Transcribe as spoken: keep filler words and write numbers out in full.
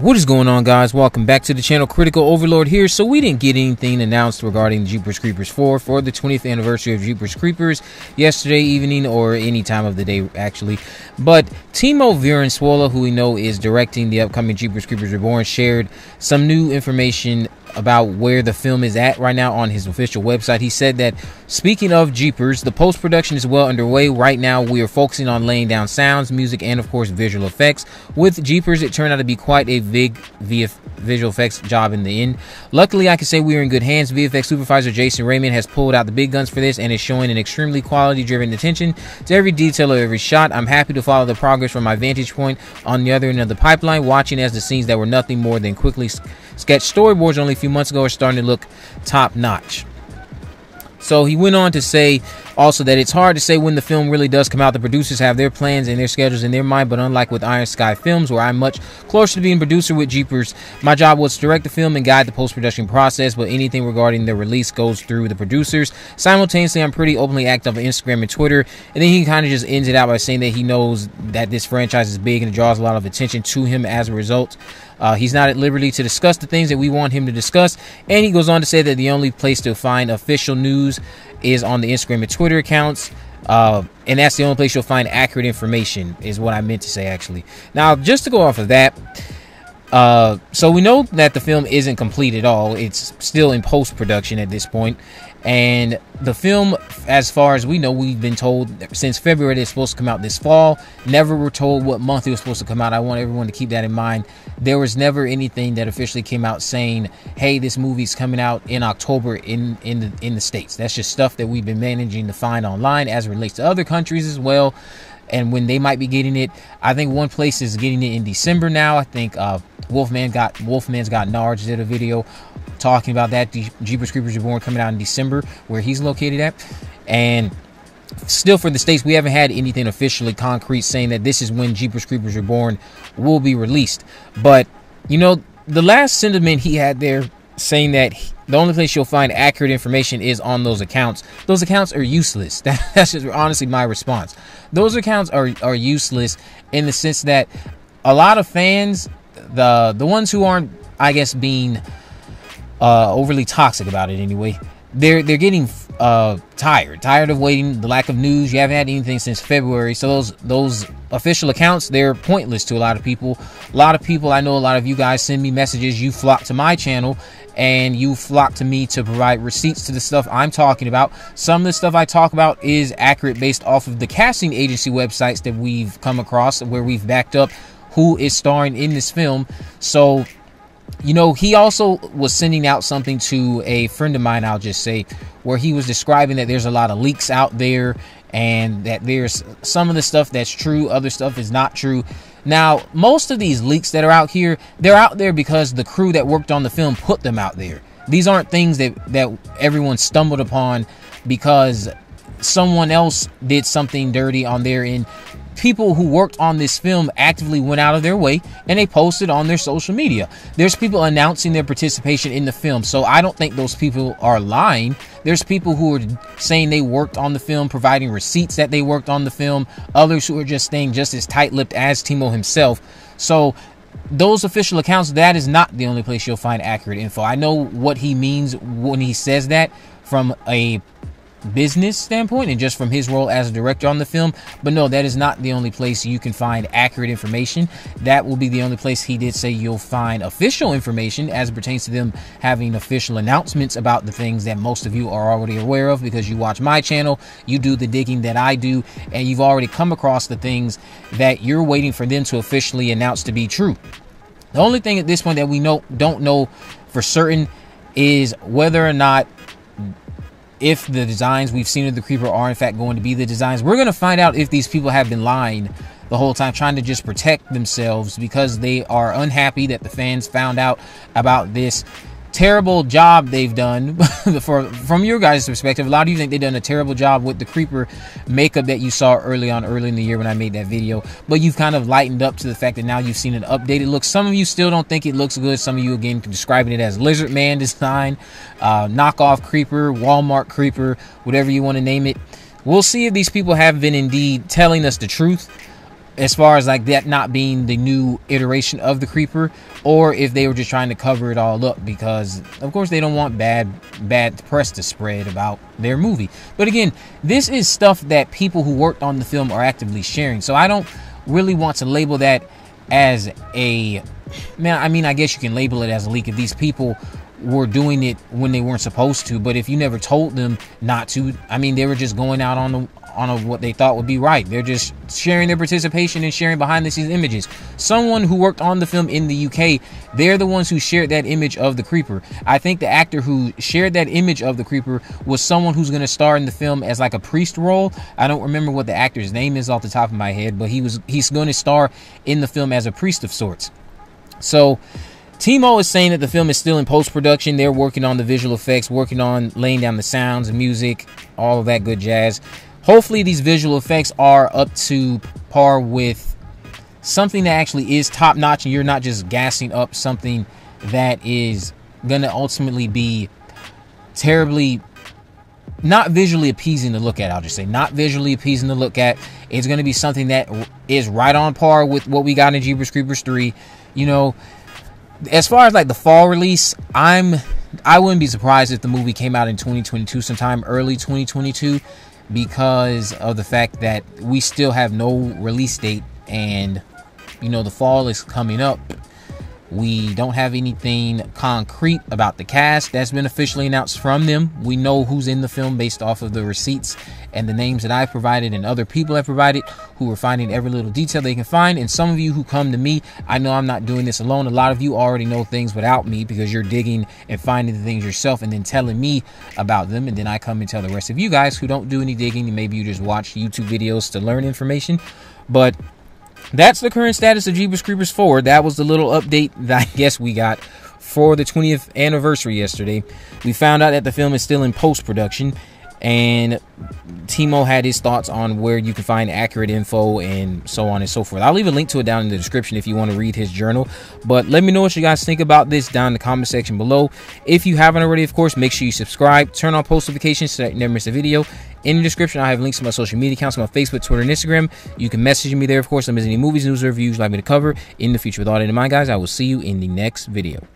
What is going on, guys? Welcome back to the channel. Critical Overlord here. So we didn't get anything announced regarding Jeepers Creepers four for the twentieth anniversary of Jeepers Creepers yesterday evening, or any time of the day actually. But Timo Vuorensola, who we know is directing the upcoming Jeepers Creepers Reborn, shared some new information about where the film is at right now on his official website. He said that, speaking of Jeepers, the post-production is well underway. Right now, we are focusing on laying down sounds, music, and of course, visual effects. With Jeepers, it turned out to be quite a big visual effects job in the end. Luckily, I can say we are in good hands. V F X supervisor Jason Rayment has pulled out the big guns for this and is showing an extremely quality-driven attention to every detail of every shot. I'm happy to follow the progress from my vantage point on the other end of the pipeline, watching as the scenes that were nothing more than quickly sketched storyboards only a few months ago are starting to look top-notch. So he went on to say also that it's hard to say when the film really does come out. The producers have their plans and their schedules in their mind, but unlike with Iron Sky Films, where I'm much closer to being producer, with Jeepers, my job was to direct the film and guide the post-production process, but anything regarding the release goes through the producers. Simultaneously, I'm pretty openly active on Instagram and Twitter. And then he kind of just ends it out by saying that he knows that this franchise is big and it draws a lot of attention to him as a result. Uh, he's not at liberty to discuss the things that we want him to discuss. And he goes on to say that the only place to find official news is on the Instagram and Twitter accounts, uh, and that's the only place you'll find accurate information, is what I meant to say actually. Now, just to go off of that, uh, so we know that the film isn't complete at all. It's still in post-production at this point, and the film, as far as we know, we've been told since February that it's supposed to come out this fall. Never were told what month it was supposed to come out. I want everyone to keep that in mind. There was never anything that officially came out saying, hey, this movie's coming out in October in in the, in the States. That's just stuff that we've been managing to find online as it relates to other countries as well, and when they might be getting it. I think one place is getting it in December now. I think uh, Wolfman got Wolfman's got Narge did a video talking about that. The Jeepers Creepers Reborn coming out in December, where he's located at, and still for the States, we haven't had anything officially concrete saying that this is when Jeepers Creepers Reborn will be released. But you know, the last sentiment he had there, saying that the only place you'll find accurate information is on those accounts. Those accounts are useless. That, that's just honestly my response. Those accounts are are useless in the sense that a lot of fans, the the ones who aren't, I guess, being uh, overly toxic about it anyway, they're they're getting uh, tired, tired of waiting. The lack of news. You haven't had anything since February, so those those official accounts, they're pointless to a lot of people. A lot of people, I know, a lot of you guys send me messages. You flock to my channel. And you flock to me to provide receipts to the stuff I'm talking about. Some of the stuff I talk about is accurate based off of the casting agency websites that we've come across, where we've backed up who is starring in this film. So, you know, he also was sending out something to a friend of mine, I'll just say, where he was describing that there's a lot of leaks out there and that there's some of the stuff that's true, other stuff is not true. Now, most of these leaks that are out here, they're out there because the crew that worked on the film put them out there. These aren't things that, that everyone stumbled upon because someone else did something dirty on their end. People who worked on this film actively went out of their way and they posted on their social media. There's people announcing their participation in the film, so I don't think those people are lying. There's people who are saying they worked on the film, providing receipts that they worked on the film. Others who are just staying just as tight-lipped as Timo himself. So those official accounts, that is not the only place you'll find accurate info. I know what he means when he says that from a business standpoint and just from his role as a director on the film, but no, that is not the only place you can find accurate information. That will be the only place he did say you'll find official information as it pertains to them having official announcements about the things that most of you are already aware of, because you watch my channel, you do the digging that I do, and you've already come across the things that you're waiting for them to officially announce to be true. The only thing at this point that we know don't know for certain is whether or not, if the designs we've seen of the creeper are in fact going to be the designs. We're going to find out if these people have been lying the whole time, trying to just protect themselves because they are unhappy that the fans found out about this terrible job they've done. For, from your guys' perspective, a lot of you think they've done a terrible job with the creeper makeup that you saw early on, early in the year when I made that video. But you've kind of lightened up to the fact that now you've seen an updated look. Some of you still don't think it looks good. Some of you, again, describing it as Lizard Man design, uh, knockoff creeper, Walmart creeper, whatever you want to name it. We'll see if these people have been indeed telling us the truth as far as like that not being the new iteration of the Creeper, or if they were just trying to cover it all up, because of course they don't want bad bad press to spread about their movie. But again, this is stuff that people who worked on the film are actively sharing, so I don't really want to label that as a, man, I mean, I guess you can label it as a leak if these people were doing it when they weren't supposed to, but if you never told them not to, I mean, they were just going out on the on a, what they thought would be right. They're just sharing their participation and sharing behind the scenes images. Someone who worked on the film in the U K, they're the ones who shared that image of the Creeper. I think the actor who shared that image of the Creeper was someone who's going to star in the film as like a priest role. I don't remember what the actor's name is off the top of my head, but he was he's going to star in the film as a priest of sorts. So Timo is saying that the film is still in post-production. They're working on the visual effects, working on laying down the sounds and music, all of that good jazz. Hopefully these visual effects are up to par with something that actually is top-notch, and you're not just gassing up something that is going to ultimately be terribly not visually appeasing to look at. I'll just say not visually appeasing to look at. It's going to be something that is right on par with what we got in Jeepers Creepers three. You know, as far as like the fall release, I'm I wouldn't be surprised if the movie came out in twenty twenty-two sometime, early twenty twenty-two, because of the fact that we still have no release date, and you know the fall is coming up. We don't have anything concrete about the cast that's been officially announced from them. We know who's in the film based off of the receipts and the names that I provided and other people have provided who are finding every little detail they can find. And some of you who come to me, I know I'm not doing this alone. A lot of you already know things without me because you're digging and finding the things yourself and then telling me about them. And then I come and tell the rest of you guys who don't do any digging, and maybe you just watch YouTube videos to learn information. But that's the current status of Jeepers Creepers four. That was the little update that I guess we got for the twentieth anniversary yesterday. We found out that the film is still in post-production, and Timo had his thoughts on where you can find accurate info and so on and so forth. I'll leave a link to it down in the description if you want to read his journal. But let me know what you guys think about this down in the comment section below. If you haven't already, of course, make sure you subscribe, turn on post notifications so that you never miss a video. In the description, I have links to my social media accounts, my Facebook, Twitter, and Instagram. You can message me there, of course, if there's any movies, news, or reviews you'd like me to cover in the future. With all that in mind, guys, I will see you in the next video.